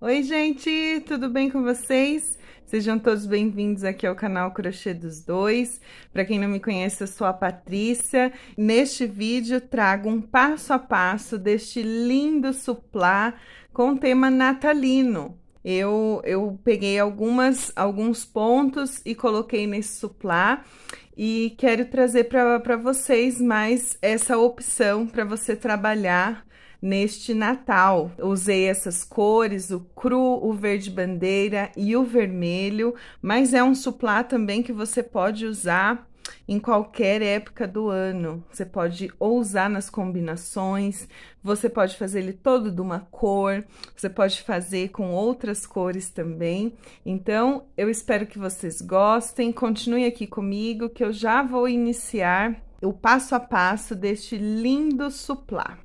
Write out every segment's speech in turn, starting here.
Oi, gente! Tudo bem com vocês? Sejam todos bem-vindos aqui ao canal Crochê dos Dois. Para quem não me conhece, eu sou a Patrícia. Neste vídeo, trago um passo a passo deste lindo suplá com tema natalino. Eu peguei alguns pontos e coloquei nesse suplá. E quero trazer para vocês mais essa opção para você trabalhar neste Natal. Usei essas cores, o cru, o verde bandeira e o vermelho, mas é um suplá também que você pode usar em qualquer época do ano. Você pode ousar nas combinações, você pode fazer ele todo de uma cor, você pode fazer com outras cores também. Então, eu espero que vocês gostem, continue aqui comigo que eu já vou iniciar o passo a passo deste lindo suplá.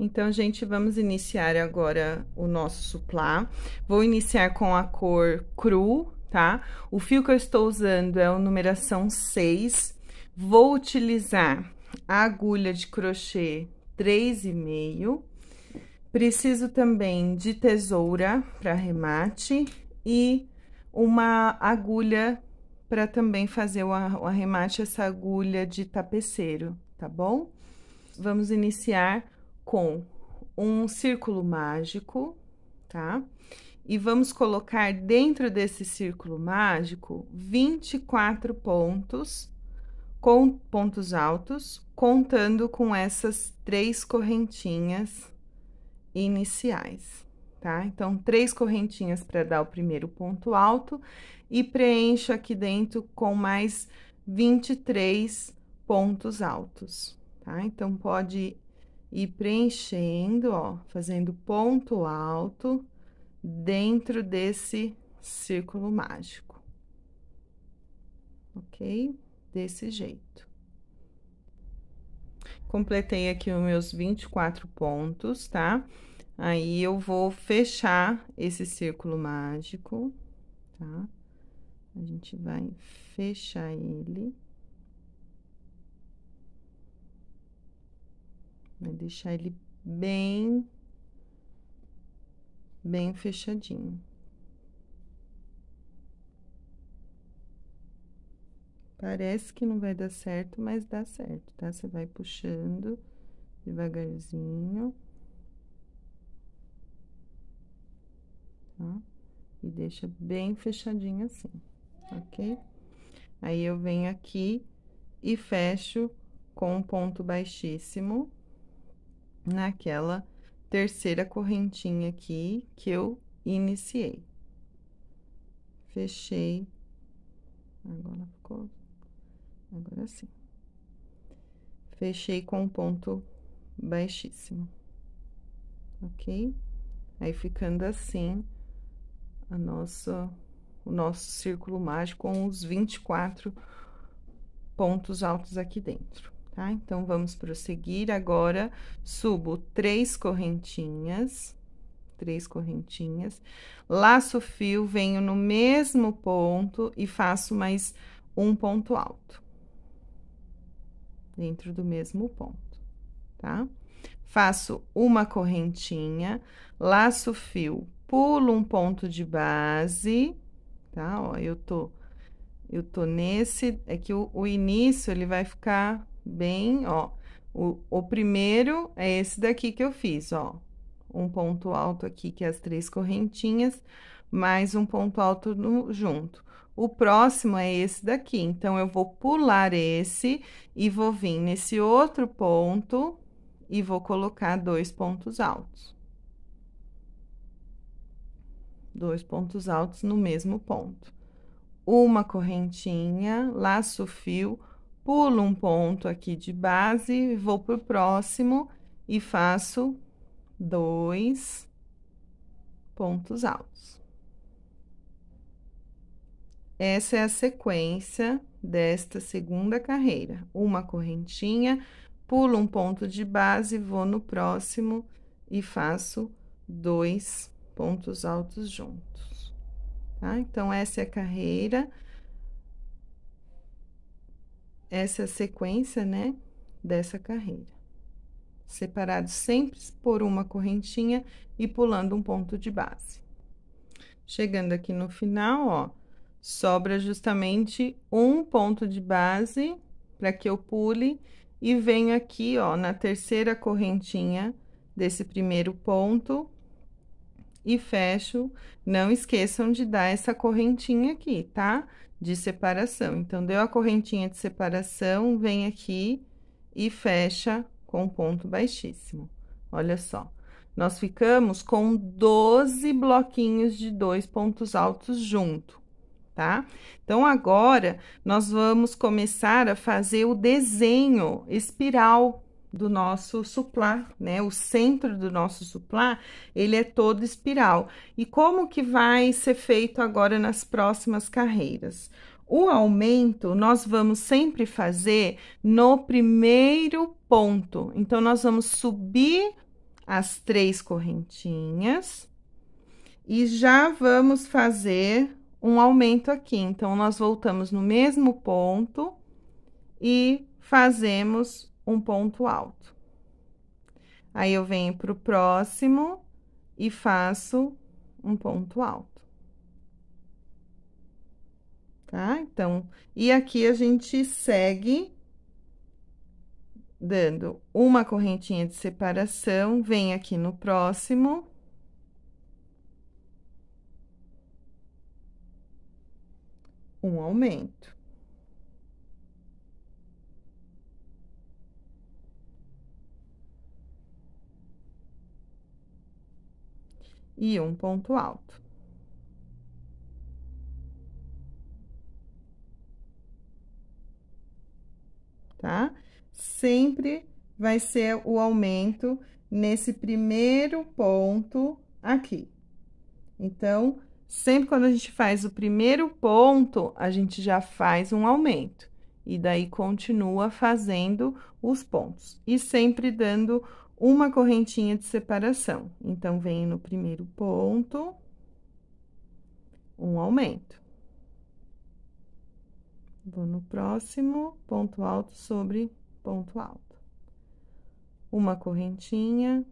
Então, gente, vamos iniciar agora o nosso suplá. Vou iniciar com a cor cru, tá? O fio que eu estou usando é o numeração 6. Vou utilizar a agulha de crochê 3,5. Preciso também de tesoura para arremate e uma agulha para também fazer o arremate, essa agulha de tapeceiro, tá bom? Vamos iniciar com um círculo mágico, tá? E vamos colocar dentro desse círculo mágico 24 pontos. Com pontos altos, contando com essas 3 correntinhas iniciais, tá? Então, 3 correntinhas para dar o primeiro ponto alto e preencho aqui dentro com mais 23 pontos altos, tá? Então, pode ir preenchendo, ó, fazendo ponto alto dentro desse círculo mágico, ok? Desse jeito. Completei aqui os meus 24 pontos, tá? Aí, eu vou fechar esse círculo mágico, tá? A gente vai fechar ele. Vai deixar ele bem fechadinho. Parece que não vai dar certo, mas dá certo, tá? Você vai puxando devagarzinho, tá? E deixa bem fechadinho assim, ok? Aí, eu venho aqui e fecho com um ponto baixíssimo naquela terceira correntinha aqui que eu iniciei. Fechei. Agora ficou... Agora sim. Fechei com um ponto baixíssimo, ok? Aí, ficando assim, o nosso círculo mágico com os 24 pontos altos aqui dentro, tá? Então, vamos prosseguir. Agora, subo 3 correntinhas, 3 correntinhas, laço o fio, venho no mesmo ponto e faço mais um ponto alto dentro do mesmo ponto, tá? Faço uma correntinha, laço o fio, pulo um ponto de base, tá? Ó, eu tô nesse, é que o início ele vai ficar bem, ó, o primeiro é esse daqui que eu fiz, ó, um ponto alto aqui, que é as 3 correntinhas, mais um ponto alto junto. O próximo é esse daqui, então, eu vou pular esse e vou vir nesse outro ponto e vou colocar 2 pontos altos. 2 pontos altos no mesmo ponto. Uma correntinha, laço o fio, pulo um ponto aqui de base, vou pro próximo e faço 2 pontos altos. Essa é a sequência desta segunda carreira. Uma correntinha, pulo um ponto de base, vou no próximo e faço 2 pontos altos juntos, tá? Então, essa é a carreira, essa é a sequência, né, dessa carreira. Separado sempre por uma correntinha e pulando um ponto de base. Chegando aqui no final, ó, sobra justamente um ponto de base para que eu pule e venho aqui, ó, na terceira correntinha desse primeiro ponto e fecho. Não esqueçam de dar essa correntinha aqui, tá? De separação. Então, deu a correntinha de separação, vem aqui e fecha com ponto baixíssimo. Olha só, nós ficamos com 12 bloquinhos de 2 pontos altos junto, tá? Então, agora, nós vamos começar a fazer o desenho espiral do nosso suplá, né? O centro do nosso suplá, ele é todo espiral. E como que vai ser feito agora nas próximas carreiras? O aumento, nós vamos sempre fazer no primeiro ponto. Então, nós vamos subir as 3 correntinhas e já vamos fazer um aumento aqui. Então, nós voltamos no mesmo ponto e fazemos um ponto alto. Aí, eu venho pro próximo e faço um ponto alto. Tá? Então, e aqui a gente segue dando uma correntinha de separação, vem aqui no próximo. Um aumento. E um ponto alto. Tá? Sempre vai ser o aumento nesse primeiro ponto aqui. Então, sempre quando a gente faz o primeiro ponto, a gente já faz um aumento. E daí, continua fazendo os pontos. E sempre dando uma correntinha de separação. Então, vem no primeiro ponto, um aumento. Vou no próximo, ponto alto sobre ponto alto. Uma correntinha,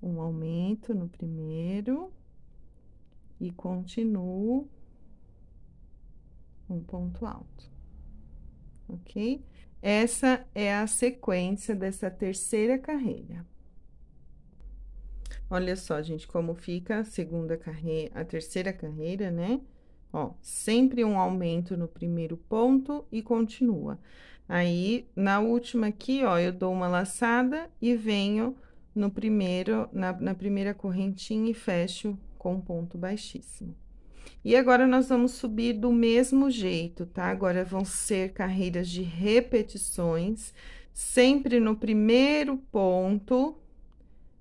um aumento no primeiro e continuo um ponto alto, ok? Essa é a sequência dessa terceira carreira. Olha só, gente, como fica a segunda carreira, a terceira carreira, né? Ó, sempre um aumento no primeiro ponto e continua. Aí, na última aqui, ó, eu dou uma laçada e venho no primeiro, na primeira correntinha e fecho com ponto baixíssimo. E agora, nós vamos subir do mesmo jeito, tá? Agora, vão ser carreiras de repetições. Sempre no primeiro ponto,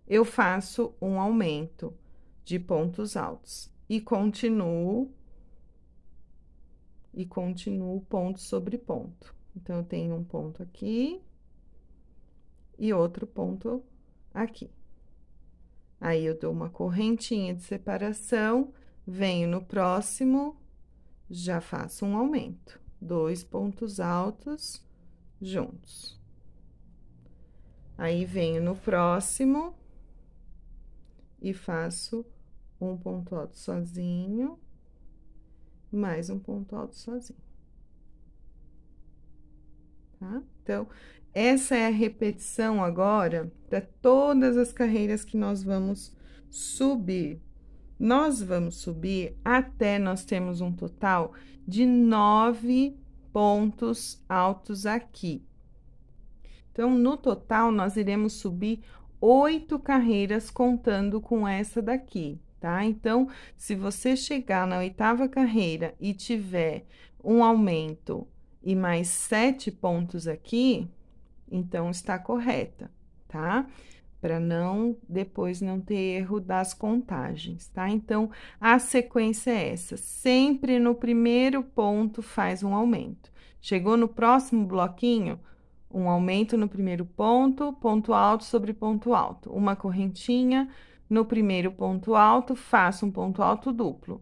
eu faço um aumento de pontos altos. E continuo ponto sobre ponto. Então, eu tenho um ponto aqui e outro ponto aqui. Aí, eu dou uma correntinha de separação, venho no próximo, já faço um aumento. 2 pontos altos juntos. Aí, venho no próximo e faço um ponto alto sozinho. Mais um ponto alto sozinho, tá? Então, essa é a repetição agora para todas as carreiras que nós vamos subir. Nós vamos subir até nós termos um total de 9 pontos altos aqui. Então, no total, nós iremos subir 8 carreiras contando com essa daqui. Tá? Então, se você chegar na 8ª carreira e tiver um aumento e mais 7 pontos aqui, então está correta, tá? Para não, depois não ter erro das contagens, tá? Então, a sequência é essa. Sempre no primeiro ponto faz um aumento. Chegou no próximo bloquinho, Um aumento no primeiro ponto, ponto alto sobre ponto alto. Uma correntinha no primeiro ponto alto, faço um ponto alto duplo.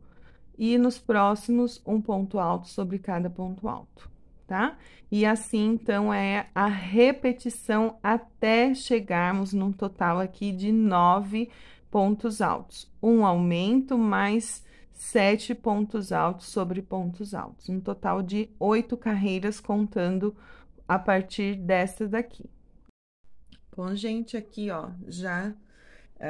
E nos próximos, um ponto alto sobre cada ponto alto, tá? E assim, então, é a repetição até chegarmos num total aqui de 9 pontos altos. Um aumento mais 7 pontos altos sobre pontos altos. Um total de 8 carreiras contando a partir dessa daqui. Bom, gente, aqui, ó, já...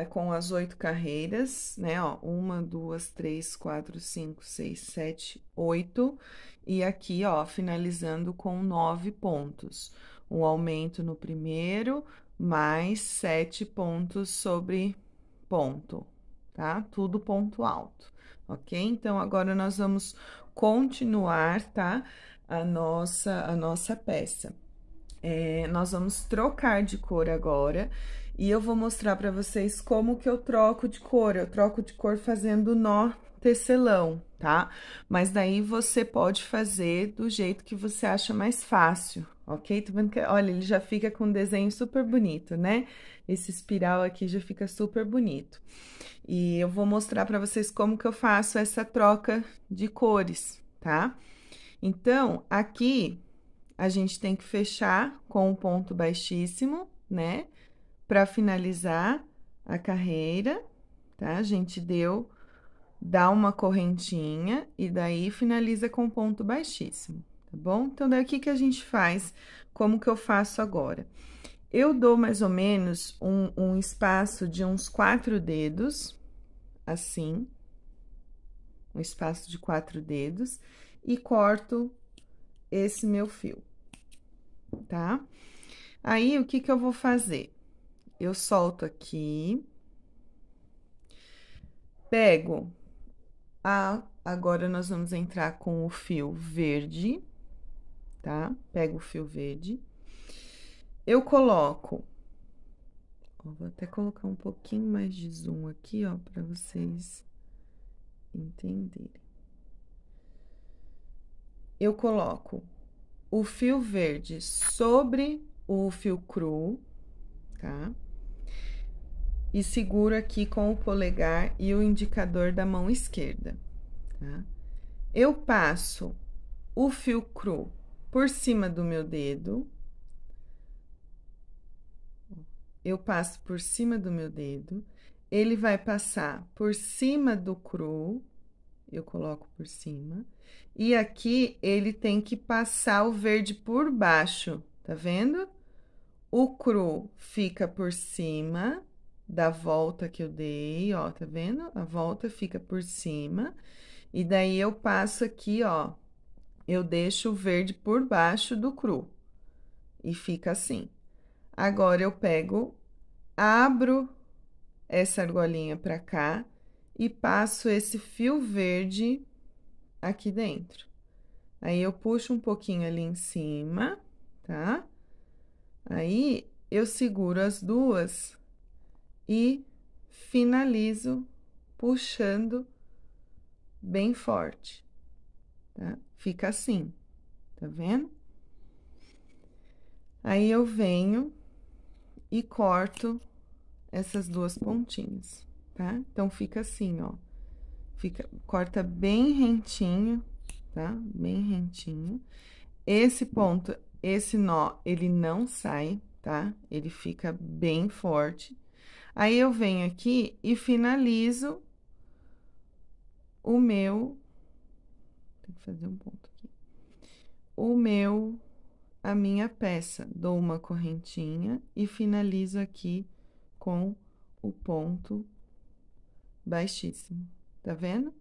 com as 8 carreiras, né, ó, 1, 2, 3, 4, 5, 6, 7, 8, e aqui, ó, finalizando com 9 pontos. Um aumento no primeiro, mais 7 pontos sobre ponto, tá? Tudo ponto alto, ok? Então, agora nós vamos continuar, tá? A nossa peça. Nós vamos trocar de cor agora. E eu vou mostrar para vocês como que eu troco de cor. Eu troco de cor fazendo nó tecelão, tá? Mas daí você pode fazer do jeito que você acha mais fácil, ok? Tô vendo que, olha, ele já fica com um desenho super bonito, né? Esse espiral aqui já fica super bonito. E eu vou mostrar para vocês como que eu faço essa troca de cores, tá? Então, aqui a gente tem que fechar com um ponto baixíssimo, né? Para finalizar a carreira, tá? A gente dá uma correntinha e daí finaliza com ponto baixíssimo, tá bom? Então, daí o que que a gente faz? Como que eu faço agora? Eu dou mais ou menos um espaço de uns 4 dedos, assim, um espaço de 4 dedos, e corto esse meu fio, tá? Aí, o que que eu vou fazer? Eu solto aqui, pego agora nós vamos entrar com o fio verde, tá? Pego o fio verde, eu coloco, ó, vou até colocar um pouquinho mais de zoom aqui, ó, para vocês entenderem. Eu coloco o fio verde sobre o fio cru, tá? E seguro aqui com o polegar e o indicador da mão esquerda, tá? Eu passo o fio cru por cima do meu dedo. Eu passo por cima do meu dedo. Ele vai passar por cima do cru. Eu coloco por cima. E aqui, ele tem que passar o verde por baixo, tá vendo? O cru fica por cima da volta que eu dei, ó, tá vendo? A volta fica por cima, e daí eu passo aqui, ó, eu deixo o verde por baixo do cru, e fica assim. Agora, eu pego, abro essa argolinha pra cá, e passo esse fio verde aqui dentro. Aí, eu puxo um pouquinho ali em cima, tá? Aí, eu seguro as duas e finalizo puxando bem forte, tá? Fica assim, tá vendo? Aí, eu venho e corto essas duas pontinhas, tá? Então, fica assim, ó. Corta bem rentinho, tá? Bem rentinho. Esse ponto... Esse nó, ele não sai, tá? Ele fica bem forte. Aí, eu venho aqui e finalizo o meu... Tem que fazer um ponto aqui. A minha peça. Dou uma correntinha e finalizo aqui com o ponto baixíssimo, tá vendo?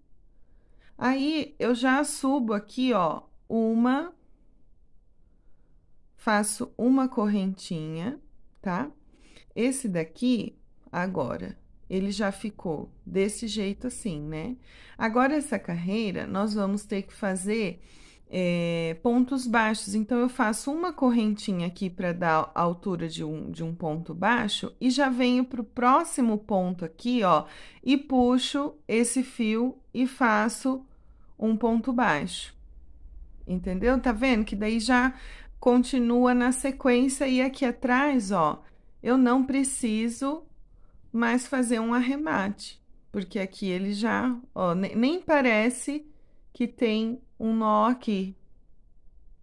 Aí, eu já subo aqui, ó, faço uma correntinha, tá? Esse daqui, agora, ele já ficou desse jeito assim, né? Agora, essa carreira, nós vamos ter que fazer pontos baixos. Então, eu faço uma correntinha aqui para dar a altura de um ponto baixo e já venho pro próximo ponto aqui, ó, e puxo esse fio e faço um ponto baixo. Entendeu? Tá vendo que daí já... continua na sequência, e aqui atrás, ó, eu não preciso mais fazer um arremate, porque aqui ele já, ó, nem parece que tem um nó aqui,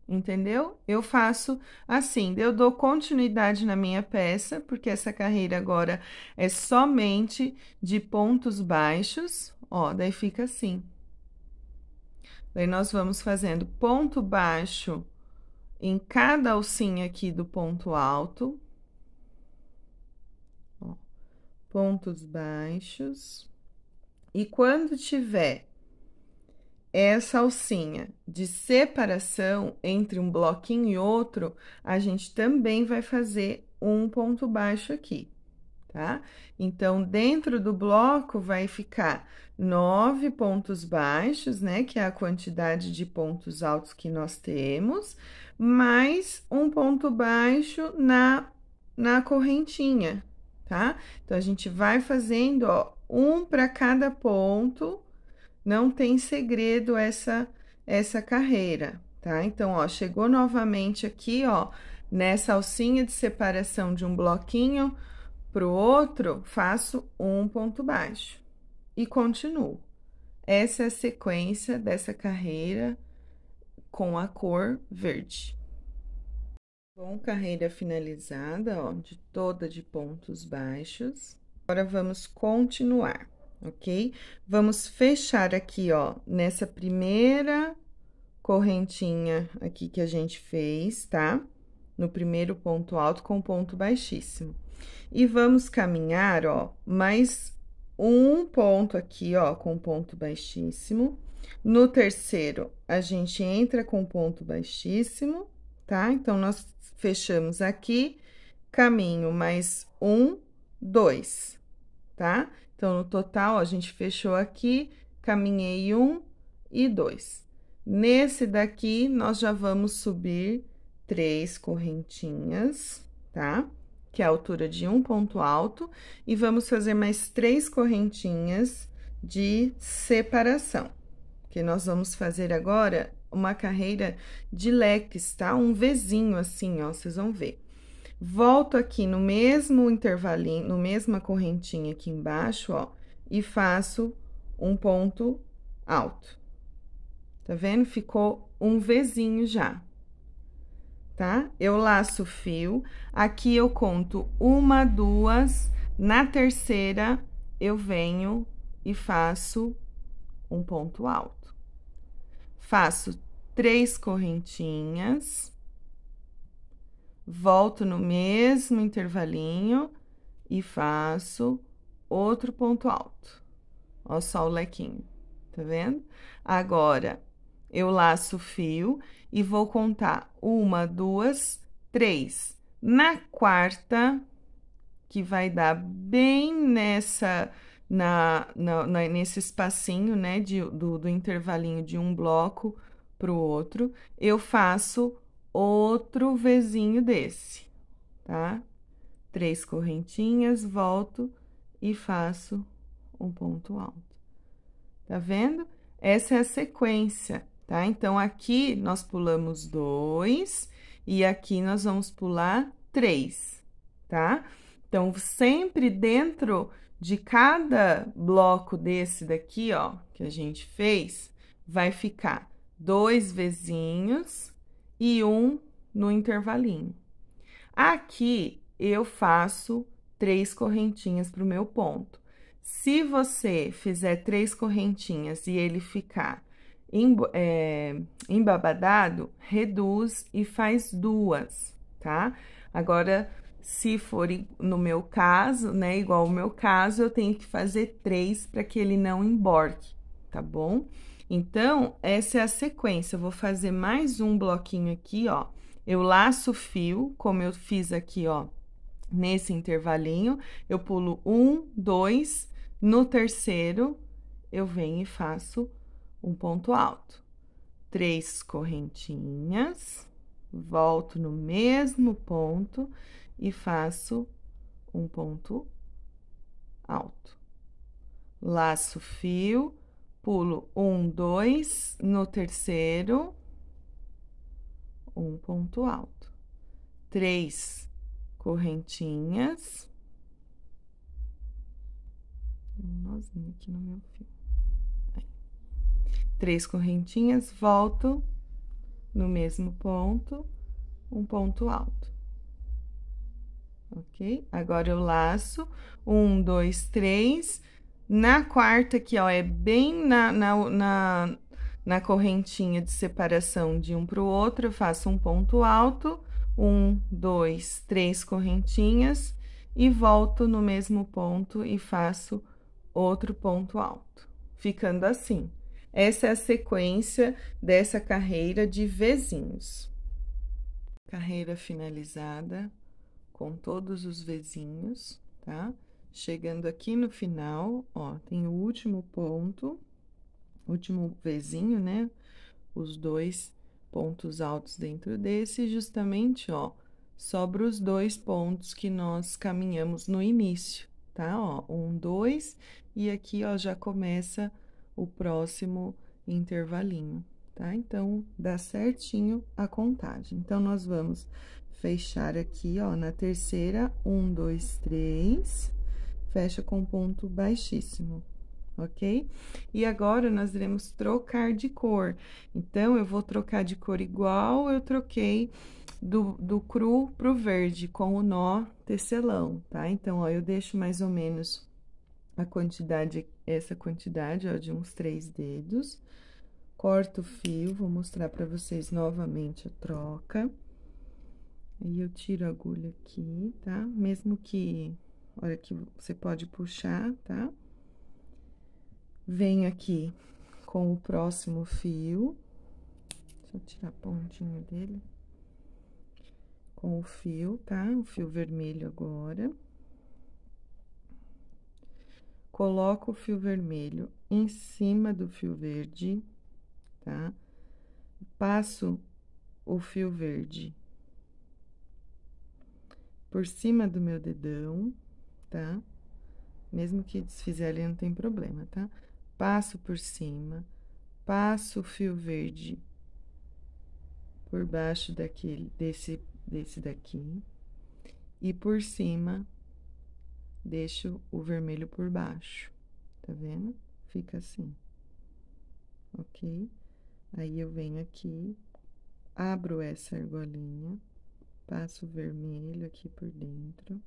entendeu? Eu faço assim, eu dou continuidade na minha peça, porque essa carreira agora é somente de pontos baixos, ó, daí fica assim. Daí nós vamos fazendo ponto baixo em cada alcinha aqui do ponto alto. Ó, pontos baixos. E quando tiver essa alcinha de separação entre um bloquinho e outro, a gente também vai fazer um ponto baixo aqui, tá? Então, dentro do bloco vai ficar 9 pontos baixos, né? Que é a quantidade de pontos altos que nós temos, mais um ponto baixo na correntinha, tá? Então, a gente vai fazendo, ó, um para cada ponto. Não tem segredo essa carreira, tá? Então, ó, chegou novamente aqui, ó, nessa alcinha de separação de um bloquinho pro outro, faço um ponto baixo e continuo. Essa é a sequência dessa carreira com a cor verde. Bom, carreira finalizada, ó, toda de pontos baixos. Agora, vamos continuar. Ok? Vamos fechar aqui, ó, nessa primeira correntinha aqui que a gente fez, tá? No primeiro ponto alto com ponto baixíssimo. E vamos caminhar, ó, mais um ponto aqui, ó, com ponto baixíssimo. No terceiro, a gente entra com ponto baixíssimo, tá? Então, nós fechamos aqui, caminho mais um, dois, tá? Então, no total, ó, a gente fechou aqui, caminhei 1 e 2. Nesse daqui, nós já vamos subir 3 correntinhas, tá? Que é a altura de um ponto alto. E vamos fazer mais 3 correntinhas de separação. Que nós vamos fazer agora uma carreira de leques, tá? Um Vzinho assim, ó, vocês vão ver. Volto aqui no mesmo intervalinho, no mesma correntinha aqui embaixo, ó, e faço um ponto alto. Tá vendo? Ficou um Vzinho já, tá? Eu laço o fio, aqui eu conto 1, 2, na terceira eu venho e faço um ponto alto. Faço 3 correntinhas. Volto no mesmo intervalinho e faço outro ponto alto. Ó, só o lequinho, tá vendo? Agora, eu laço o fio e vou contar 1, 2, 3. Na quarta, que vai dar bem nessa, nesse espacinho, né, do intervalinho de um bloco pro outro, eu faço outro Vzinho desse, tá? 3 correntinhas, volto e faço um ponto alto. Tá vendo? Essa é a sequência, tá? Então, aqui nós pulamos 2 e aqui nós vamos pular 3, tá? Então, sempre dentro de cada bloco desse daqui, ó, que a gente fez, vai ficar 2 Vzinhos e 1 no intervalinho. Aqui, eu faço 3 correntinhas pro meu ponto. Se você fizer 3 correntinhas e ele ficar embabadado, reduz e faz 2, tá? Agora, se for no meu caso, né, igual o meu caso, eu tenho que fazer 3 para que ele não emborque, tá bom? Então, essa é a sequência. Eu vou fazer mais um bloquinho aqui, ó. Eu laço o fio, como eu fiz aqui, ó, nesse intervalinho. Eu pulo 1, 2. No terceiro, eu venho e faço um ponto alto. 3 correntinhas. Volto no mesmo ponto e faço um ponto alto. Laço o fio. Pulo 1, 2, no terceiro, um ponto alto, 3 correntinhas, um nozinho aqui no meu fio, aí. 3 correntinhas, volto no mesmo ponto, um ponto alto, ok? Agora eu laço 1, 2, 3, na quarta aqui, ó, é bem na correntinha de separação de um para o outro, eu faço um ponto alto, 1, 2, 3 correntinhas e volto no mesmo ponto e faço outro ponto alto, ficando assim. Essa é a sequência dessa carreira de vezinhos. Carreira finalizada com todos os vezinhos, tá? Chegando aqui no final, ó, tem o último ponto, último vezinho, né? Os dois pontos altos dentro desse, justamente, ó, sobra os dois pontos que nós caminhamos no início, tá? Ó, 1, 2, e aqui, ó, já começa o próximo intervalinho, tá? Então, dá certinho a contagem. Então, nós vamos fechar aqui, ó, na terceira, 1, 2, 3, fecha com ponto baixíssimo. Ok? E agora, nós iremos trocar de cor. Então, eu vou trocar de cor igual eu troquei do cru pro verde, com o nó tecelão, tá? Então, ó, eu deixo mais ou menos a quantidade, essa quantidade, ó, de uns 3 dedos. Corto o fio, vou mostrar pra vocês novamente a troca. Aí, eu tiro a agulha aqui, tá? Mesmo que, olha que você pode puxar, tá? Venho aqui com o próximo fio, deixa eu tirar a pontinha dele, com o fio, tá? O fio vermelho agora. Coloco o fio vermelho em cima do fio verde, tá? Passo o fio verde por cima do meu dedão, tá? Mesmo que desfizer ali, não tem problema, tá? Passo por cima, passo o fio verde por baixo daquele, desse daqui, e por cima, deixo o vermelho por baixo, tá vendo? Fica assim, ok? Aí, eu venho aqui, abro essa argolinha, passo o vermelho aqui por dentro,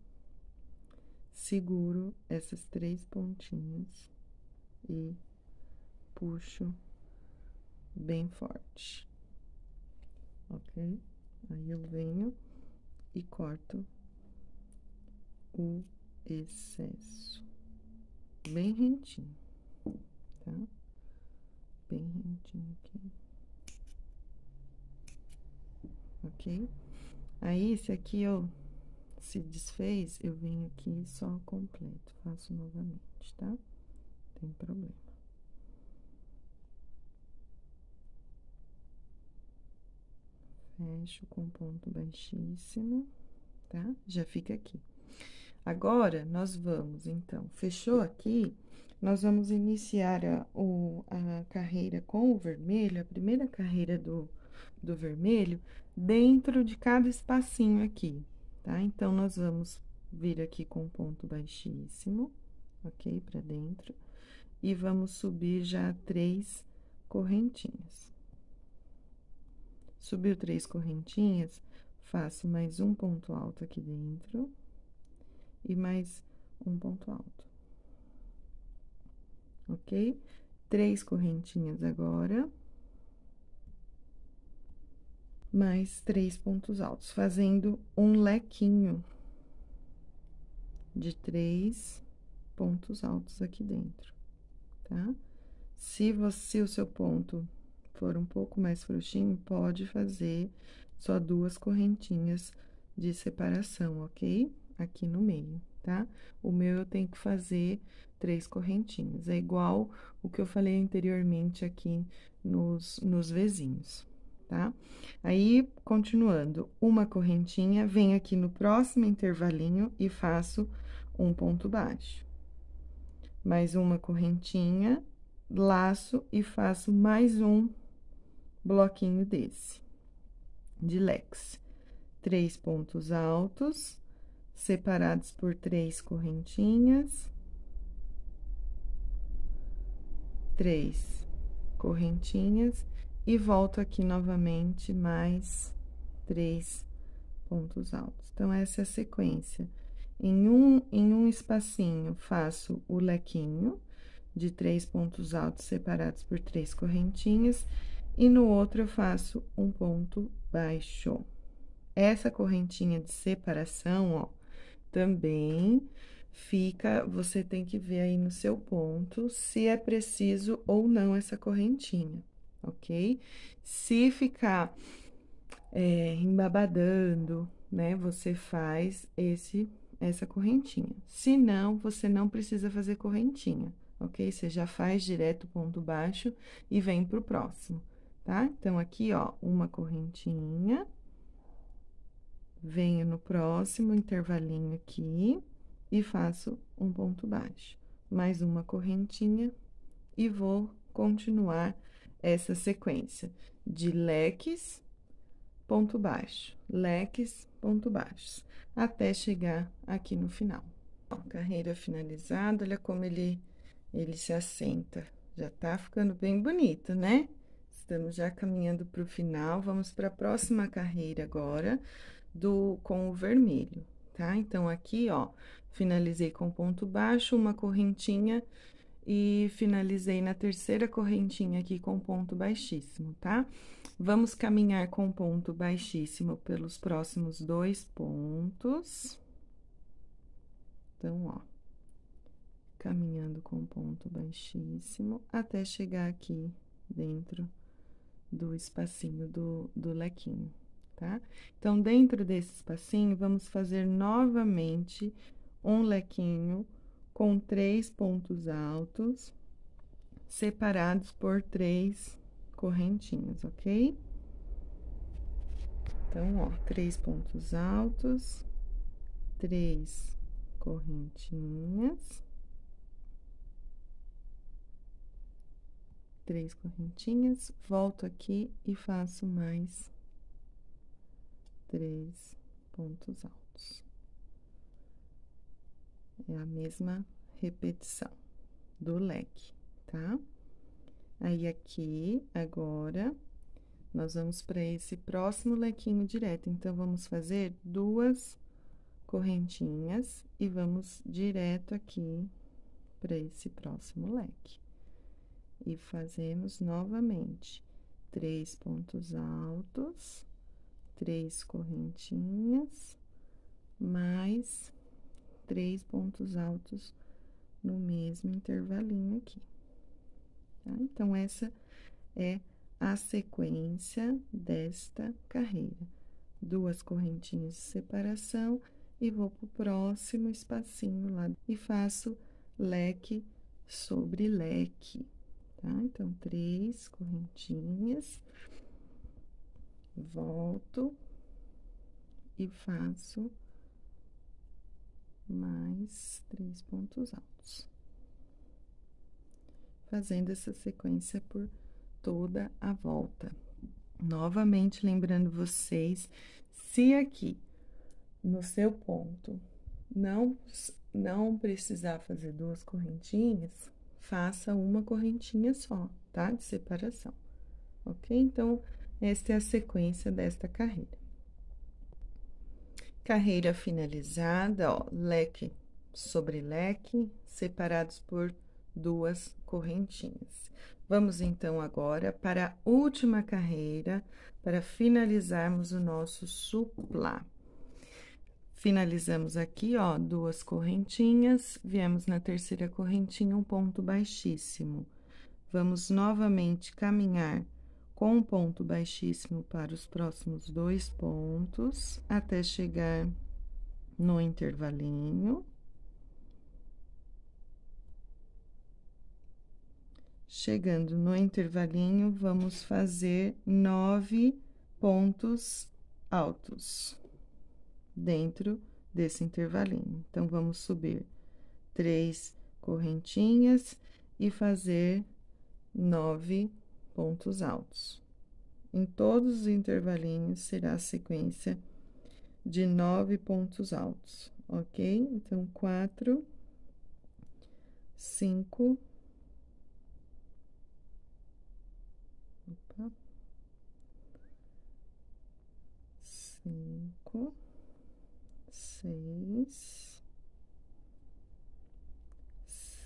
seguro essas 3 pontinhas e puxo bem forte, ok? Aí, eu venho e corto o excesso, bem rentinho, tá? Bem rentinho aqui, ok? Aí, esse aqui, ó, se desfez, eu venho aqui só completo, faço novamente, tá? Não tem problema. Fecho com ponto baixíssimo, tá? Já fica aqui. Agora, nós vamos, então, fechou aqui, nós vamos iniciar a carreira com o vermelho, a primeira carreira do vermelho, dentro de cada espacinho aqui, tá? Então, nós vamos vir aqui com ponto baixíssimo, ok? Pra dentro, e vamos subir já 3 correntinhas. Subiu 3 correntinhas, faço mais um ponto alto aqui dentro, e mais um ponto alto, ok? 3 correntinhas agora, mais 3 pontos altos, fazendo um lequinho de 3 pontos altos aqui dentro, tá? Se o seu ponto for um pouco mais frouxinho, pode fazer só 2 correntinhas de separação, ok? Aqui no meio, tá? O meu eu tenho que fazer 3 correntinhas, é igual o que eu falei anteriormente aqui nos vezinhos, tá? Aí, continuando, uma correntinha, venho aqui no próximo intervalinho e faço um ponto baixo. Mais uma correntinha, laço e faço mais um bloquinho desse, de lex. 3 pontos altos, separados por 3 correntinhas. 3 correntinhas. E volto aqui novamente, mais 3 pontos altos. Então, essa é a sequência. Em um espacinho, faço o lequinho de 3 pontos altos separados por 3 correntinhas. E no outro, eu faço um ponto baixo. Essa correntinha de separação, ó, também fica... Você tem que ver aí no seu ponto se é preciso ou não essa correntinha. Ok? Se ficar embabadando, né, você faz essa correntinha. Se não, você não precisa fazer correntinha, ok? Você já faz direto ponto baixo e vem pro próximo, tá? Então, aqui, ó, uma correntinha, venho no próximo intervalinho aqui e faço um ponto baixo. Mais uma correntinha e vou continuar essa sequência de leques, ponto baixo, leques, ponto baixo, até chegar aqui no final. Ó, carreira finalizada, olha como ele se assenta. Já tá ficando bem bonito, né? Estamos já caminhando pro final, vamos para a próxima carreira agora com o vermelho, tá? Então, aqui, ó, finalizei com ponto baixo, uma correntinha... E finalizei na terceira correntinha aqui com ponto baixíssimo, tá? Vamos caminhar com ponto baixíssimo pelos próximos 2 pontos. Então, ó, caminhando com ponto baixíssimo até chegar aqui dentro do espacinho do lequinho, tá? Então, dentro desse espacinho, vamos fazer novamente um lequinho com 3 pontos altos, separados por 3 correntinhas, ok? Então, ó, 3 pontos altos, 3 correntinhas, 3 correntinhas, volto aqui e faço mais 3 pontos altos. É a mesma repetição do leque, tá? Aí, aqui, agora, nós vamos para esse próximo lequinho direto. Então, vamos fazer 2 correntinhas e vamos direto aqui para esse próximo leque. E fazemos novamente 3 pontos altos, 3 correntinhas, mais... 3 pontos altos no mesmo intervalinho aqui, tá? Então, essa é a sequência desta carreira. 2 correntinhas de separação e vou pro próximo espacinho lá e faço leque sobre leque, tá? Então, 3 correntinhas, volto e faço... mais 3 pontos altos, fazendo essa sequência por toda a volta. Novamente, lembrando vocês, se aqui no seu ponto não precisar fazer 2 correntinhas, faça uma correntinha só, tá? De separação, ok? Então, esta é a sequência desta carreira. Carreira finalizada, ó, leque sobre leque, separados por 2 correntinhas. Vamos, então, agora para a última carreira, para finalizarmos o nosso suplá. Finalizamos aqui, ó, 2 correntinhas, viemos na terceira correntinha, um ponto baixíssimo. Vamos novamente caminhar com um ponto baixíssimo para os próximos 2 pontos, até chegar no intervalinho. Chegando no intervalinho, vamos fazer 9 pontos altos dentro desse intervalinho. Então, vamos subir 3 correntinhas e fazer 9 pontos altos. Em todos os intervalinhos, será a sequência de 9 pontos altos, ok? Então, 4, 5... Opa! 5, 6,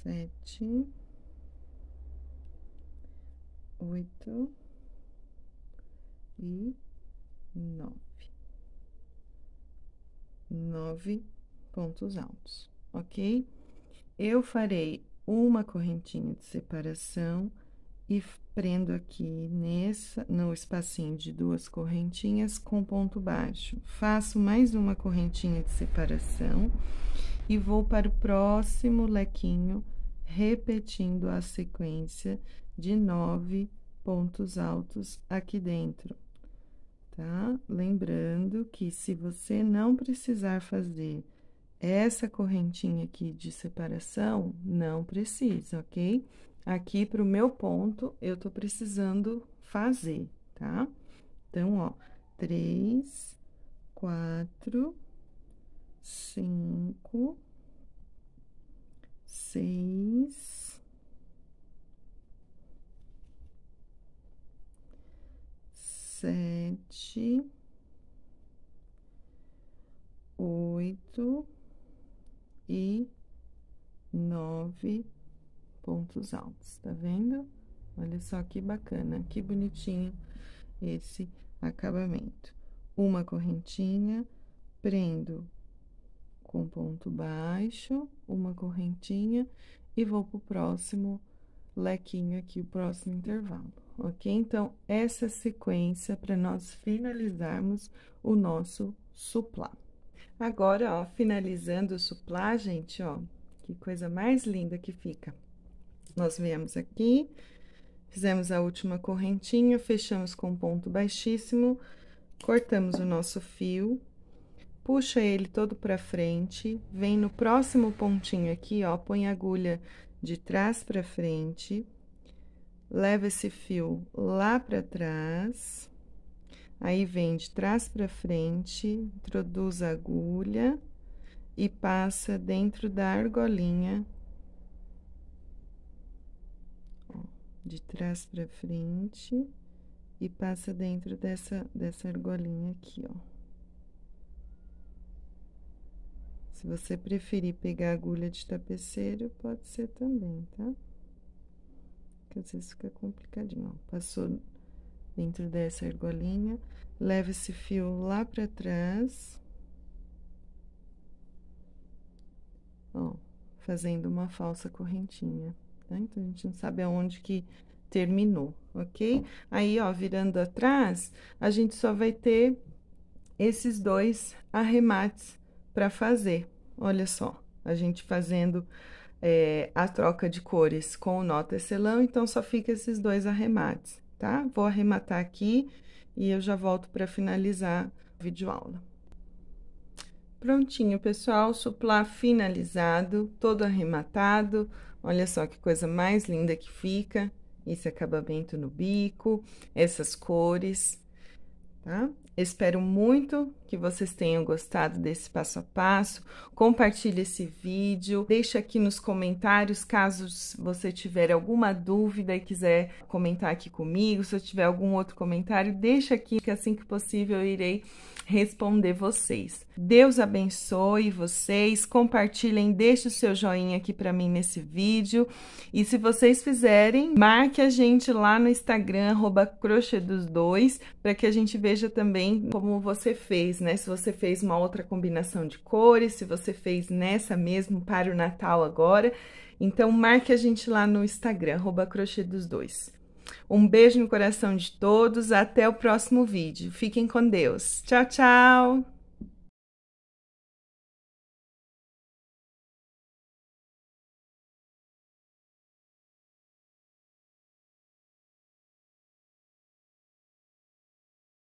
7, 8 e 9. 9 pontos altos, ok? Eu farei uma correntinha de separação e prendo aqui no espacinho de 2 correntinhas com ponto baixo. Faço mais uma correntinha de separação e vou para o próximo lequinho, repetindo a sequência de 9 pontos altos aqui dentro, tá? Lembrando que se você não precisar fazer essa correntinha aqui de separação, não precisa, ok? Aqui pro meu ponto, eu tô precisando fazer, tá? Então, ó, 3, 4, 5, 6, 7, 8 e 9 pontos altos, tá vendo? Olha só que bacana, que bonitinho esse acabamento. Uma correntinha, prendo com ponto baixo, uma correntinha e vou pro próximo lequinho aqui, o próximo intervalo, ok? Então, essa é a sequência para nós finalizarmos o nosso suplá. Agora, ó, finalizando o suplá, gente, ó, que coisa mais linda que fica. Nós viemos aqui, fizemos a última correntinha, fechamos com ponto baixíssimo, cortamos o nosso fio, puxa ele todo pra frente, vem no próximo pontinho aqui, ó, põe a agulha de trás pra frente, leva esse fio lá pra trás, aí vem de trás pra frente, introduz a agulha e passa dentro da argolinha, de trás para frente, e passa dentro dessa argolinha aqui, ó. Se você preferir pegar agulha de tapeceiro, pode ser também, tá? Porque às vezes fica complicadinho, ó. Passou dentro dessa argolinha, leva esse fio lá para trás, ó, fazendo uma falsa correntinha. Então, a gente não sabe aonde que terminou, ok? Aí, ó, virando atrás, a gente só vai ter esses 2 arremates pra fazer. Olha só, a gente fazendo a troca de cores com o nó tecelão, então só fica esses 2 arremates, tá? Vou arrematar aqui e eu já volto pra finalizar a videoaula. Prontinho, pessoal, suplá finalizado, todo arrematado. Olha só que coisa mais linda que fica, esse acabamento no bico, essas cores, tá? Espero muito que vocês tenham gostado desse passo a passo. Compartilhe esse vídeo, deixa aqui nos comentários caso você tiver alguma dúvida e quiser comentar aqui comigo. Se eu tiver algum outro comentário, deixa aqui que assim que possível eu irei responder vocês. Deus abençoe vocês, compartilhem, deixe o seu joinha aqui para mim nesse vídeo. E se vocês fizerem, marque a gente lá no Instagram, @crochê dos dois, para que a gente veja também como você fez, né? Se você fez uma outra combinação de cores, se você fez nessa mesmo para o Natal agora. Então, marque a gente lá no Instagram, @crochê dos dois. Um beijo no coração de todos, até o próximo vídeo. Fiquem com Deus. Tchau, tchau!